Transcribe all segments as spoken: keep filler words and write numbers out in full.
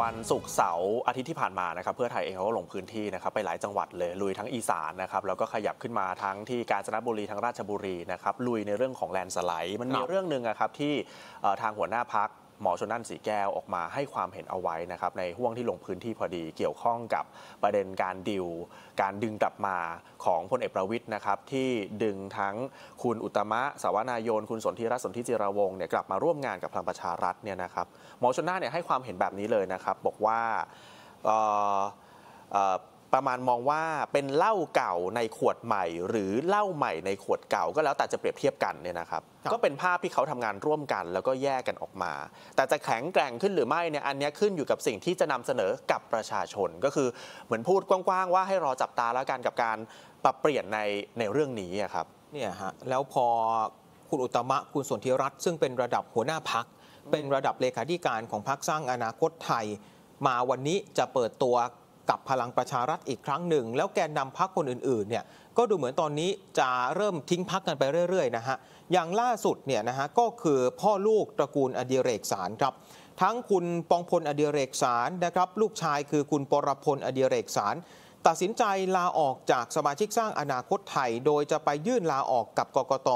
วันศุกร์เสาร์อาทิตย์ที่ผ่านมานะครับเพื่อไทยเองเขาก็ลงพื้นที่นะครับไปหลายจังหวัดเลยลุยทั้งอีสานนะครับแล้วก็ขยับขึ้นมาทั้งที่กาญจนบุรีทั้งราชบุรีนะครับลุยในเรื่องของแลนด์สไลด์มันมีเรื่องหนึ่งครับที่ทางหัวหน้าพรรคหมอชลน่านสีแก้วออกมาให้ความเห็นเอาไว้นะครับในห่วงที่ลงพื้นที่พอดีเกี่ยวข้องกับประเด็นการดิวการดึงกลับมาของพลเอกประวิตรนะครับที่ดึงทั้งคุณอุตมะสาวนายนคุณสนธิรัตน์สนธิจิรวงศ์เนี่ยกลับมาร่วมงานกับพลังประชารัฐเนี่ยนะครับหมอชลน่านเนี่ยให้ความเห็นแบบนี้เลยนะครับบอกว่าเอ่อ เอ่อประมาณมองว่าเป็นเหล้าเก่าในขวดใหม่หรือเหล้าใหม่ในขวดเก่าก็แล้วแต่จะเปรียบเทียบกันเนี่ยนะครับก็เป็นภาพที่เขาทำงานร่วมกันแล้วก็แยกกันออกมาแต่จะแข็งแกร่งขึ้นหรือไม่เนี่ยอันนี้ขึ้นอยู่กับสิ่งที่จะนำเสนอกับประชาชนก็คือเหมือนพูดกว้างๆว่าให้รอจับตาแล้วกันกับการปรับเปลี่ยนในในเรื่องนี้ครับเนี่ยฮะแล้วพอคุณอุตมะคุณสนธิรัตน์ซึ่งเป็นระดับหัวหน้าพรรคเป็นระดับเลขาธิการของพรรคสร้างอนาคตไทยมาวันนี้จะเปิดตัวกับพลังประชารัฐอีกครั้งหนึ่งแล้วแกนนำพรรคคนอื่นๆเนี่ยก็ดูเหมือนตอนนี้จะเริ่มทิ้งพรรคกันไปเรื่อยๆนะฮะอย่างล่าสุดเนี่ยนะฮะก็คือพ่อลูกตระกูลอดิเรกสารครับทั้งคุณปองพลอดิเรกสารนะครับลูกชายคือคุณปรพลอดิเรกสารตัดสินใจลาออกจากสมาชิกสร้างอนาคตไทยโดยจะไปยื่นลาออกกับกกต.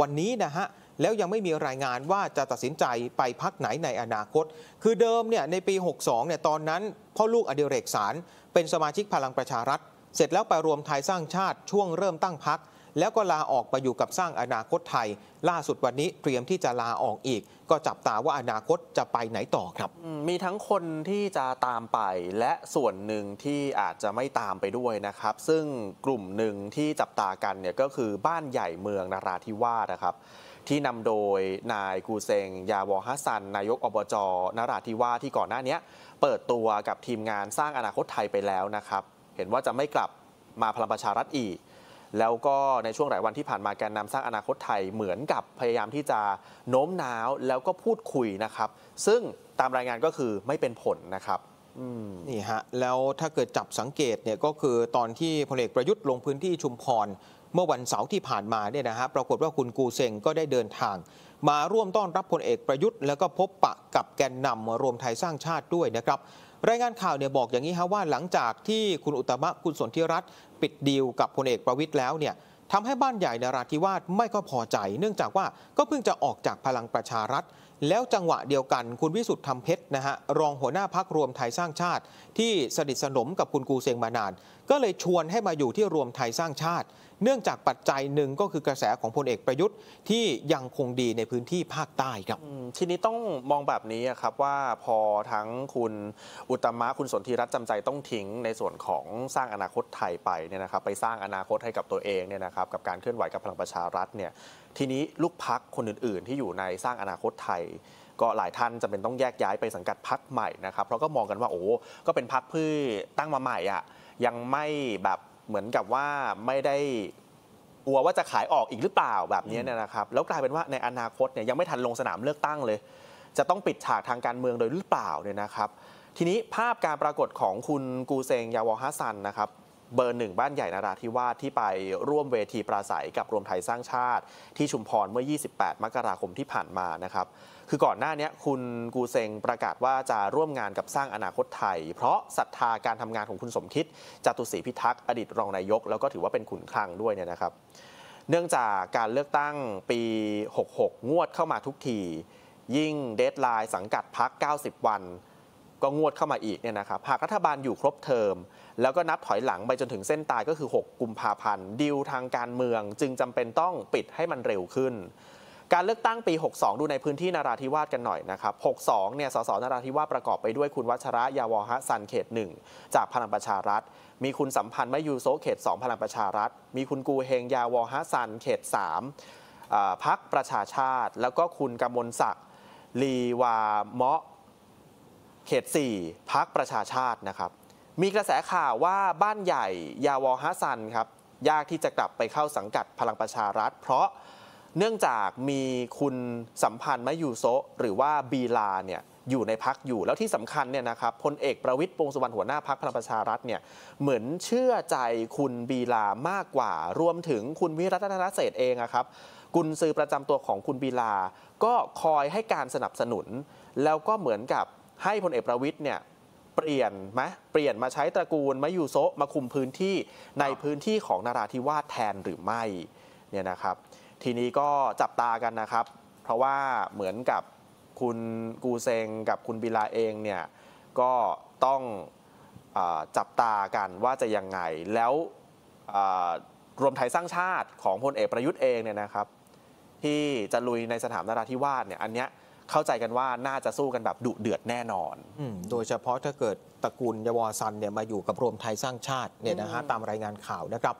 วันนี้นะฮะแล้วยังไม่มีรายงานว่าจะตัดสินใจไปพรรคไหนในอนาคตคือเดิมเนี่ยในปีหกสองเนี่ยตอนนั้นพ่อลูกอดิเรกสารเป็นสมาชิกพลังประชารัฐเสร็จแล้วไปรวมไทยสร้างชาติช่วงเริ่มตั้งพรรคแล้วก็ลาออกไปอยู่กับสร้างอนาคตไทยล่าสุดวันนี้เตรียมที่จะลาออกอีกก็จับตาว่าอนาคตจะไปไหนต่อครับมีทั้งคนที่จะตามไปและส่วนหนึ่งที่อาจจะไม่ตามไปด้วยนะครับซึ่งกลุ่มหนึ่งที่จับตากันเนี่ยก็คือบ้านใหญ่เมืองนราธิวาสนะครับที่นำโดยนายกูเซงยาวอฮัสซันนายกอบจ.นราธิวาสที่ก่อนหน้านี้เปิดตัวกับทีมงานสร้างอนาคตไทยไปแล้วนะครับเห็นว่าจะไม่กลับมาพลังประชารัฐอีกแล้วก็ในช่วงหลายวันที่ผ่านมาแกนนำสร้างอนาคตไทยเหมือนกับพยายามที่จะโน้มน้าวแล้วก็พูดคุยนะครับซึ่งตามรายงานก็คือไม่เป็นผลนะครับนี่ฮะแล้วถ้าเกิดจับสังเกตเนี่ยก็คือตอนที่พลเอกประยุทธ์ลงพื้นที่ชุมพรเมื่อวันเสาร์ที่ผ่านมาเนี่ยนะฮะปรากฏว่าคุณกูเซงก็ได้เดินทางมาร่วมต้อนรับพลเอกประยุทธ์แล้วก็พบปะกับแกนนำรวมไทยสร้างชาติด้วยนะครับรายงานข่าวเนี่ยบอกอย่างนี้ฮะว่าหลังจากที่คุณอุตมะคุณสนธิรัตน์ปิดดีลกับพลเอกประวิตรแล้วเนี่ยทำให้บ้านใหญ่นราธิวาสไม่ก็พอใจเนื่องจากว่าก็เพิ่งจะออกจากพลังประชารัฐแล้วจังหวะเดียวกันคุณวิสุทธิ์ธรรมเพชรนะฮะรองหัวหน้าพรรครวมไทยสร้างชาติที่สนิทสนมกับคุณกูเซงมานานก็เลยชวนให้มาอยู่ที่รวมไทยสร้างชาติเนื่องจากปัจจัยหนึ่งก็คือกระแสของพลเอกประยุทธ์ที่ยังคงดีในพื้นที่ภาคใต้ครับทีนี้ต้องมองแบบนี้ครับว่าพอทั้งคุณอุตมะคุณสนธิรัตน์จำใจต้องทิ้งในส่วนของสร้างอนาคตไทยไปเนี่ยนะครับไปสร้างอนาคตให้กับตัวเองเนี่ยนะครับกับการเคลื่อนไหวกับพลังประชารัฐเนี่ยทีนี้ลูกพรรคคนอื่นๆที่อยู่ในสร้างอนาคตไทยก็หลายท่านจะเป็นต้องแยกย้ายไปสังกัดพรรคใหม่นะครับเพราะก็มองกันว่าโอ้ก็เป็นพรรคเพื่อตั้งมาใหม่อ่ะยังไม่แบบเหมือนกับว่าไม่ได้กลัวว่าจะขายออกอีกหรือเปล่าแบบนี้เนี่ยนะครับแล้วกลายเป็นว่าในอนาคตเนี่ยยังไม่ทันลงสนามเลือกตั้งเลยจะต้องปิดฉากทางการเมืองโดยหรือเปล่าเนี่ยนะครับทีนี้ภาพการปรากฏของคุณกูเซงยาวอฮัสซันนะครับเบอร์หนึ่งบ้านใหญ่นราธิวาสที่ไปร่วมเวทีปราศัยกับรวมไทยสร้างชาติที่ชุมพรเมื่อยี่สิบแปดมกราคมที่ผ่านมานะครับคือก่อนหน้านี้คุณกูเซงประกาศว่าจะร่วมงานกับสร้างอนาคตไทยเพราะศรัทธาการทำงานของคุณสมคิดจตุศรีพิทักษ์อดีตรองนายกแล้วก็ถือว่าเป็นขุนคลังด้วยเนี่ยนะครับเนื่องจากการเลือกตั้งปีหกหกงวดเข้ามาทุกทียิ่งเดดไลน์สังกัดพรรคเก้าสิบวันก็งวดเข้ามาอีกเนี่ยนะครับหากรัฐบาลอยู่ครบเทอมแล้วก็นับถอยหลังไปจนถึงเส้นตายก็คือหกกุมภาพันธ์ดีลทางการเมืองจึงจำเป็นต้องปิดให้มันเร็วขึ้นการเลือกตั้งปีหกสองดูในพื้นที่นราธิวาสกันหน่อยนะครับหกสองเนี่ยสสนราธิวาสประกอบไปด้วยคุณวัชระยาวหะสันเขตหนึ่งจากพลังประชารัฐมีคุณสัมพันธ์มยูโซเขตสองพลังประชารัฐมีคุณกูเฮงยาวหะสันเขตสามพรรคประชาชาติแล้วก็คุณกมลศักดิ์ลีวาเมาะเขตสี่พรรคประชาชาตินะครับมีกระแสข่าวว่าบ้านใหญ่ยาวอฮัสซันครับยากที่จะกลับไปเข้าสังกัดพลังประชารัฐเพราะเนื่องจากมีคุณสัมพันธ์มยูโซหรือว่าบีลาเนี่ยอยู่ในพรรคอยู่แล้วที่สำคัญเนี่ยนะครับพลเอกประวิตรวงษ์สุวรรณหัวหน้าพรรคพลังประชารัฐเนี่ยเหมือนเชื่อใจคุณบีลามากกว่ารวมถึงคุณวิรัตรัตนเศรษฐ์เองครับกุญสือประจำตัวของคุณบีลาก็คอยให้การสนับสนุนแล้วก็เหมือนกับให้พลเอกประวิตรเนี่ย เปลี่ยนไหมเปลี่ยนมาใช้ตระกูลมะยูโซะมาคุมพื้นที่ในพื้นที่ของนราธิวาสแทนหรือไม่เนี่ยนะครับทีนี้ก็จับตากันนะครับเพราะว่าเหมือนกับคุณกูเซงกับคุณบิลาเองเนี่ยก็ต้องจับตากันว่าจะยังไงแล้วรวมไทยสร้างชาติของพลเอกประยุทธ์เองเนี่ยนะครับที่จะลุยในสนามนราธิวาสเนี่ยอันเนี้ยเข้าใจกันว่าน่าจะสู้กันแบบดุเดือดแน่นอนโดยเฉพาะถ้าเกิดตระกูลยวสันเนี่ยมาอยู่กับรวมไทยสร้างชาติเนี่ยนะฮะตามรายงานข่าวนะครับ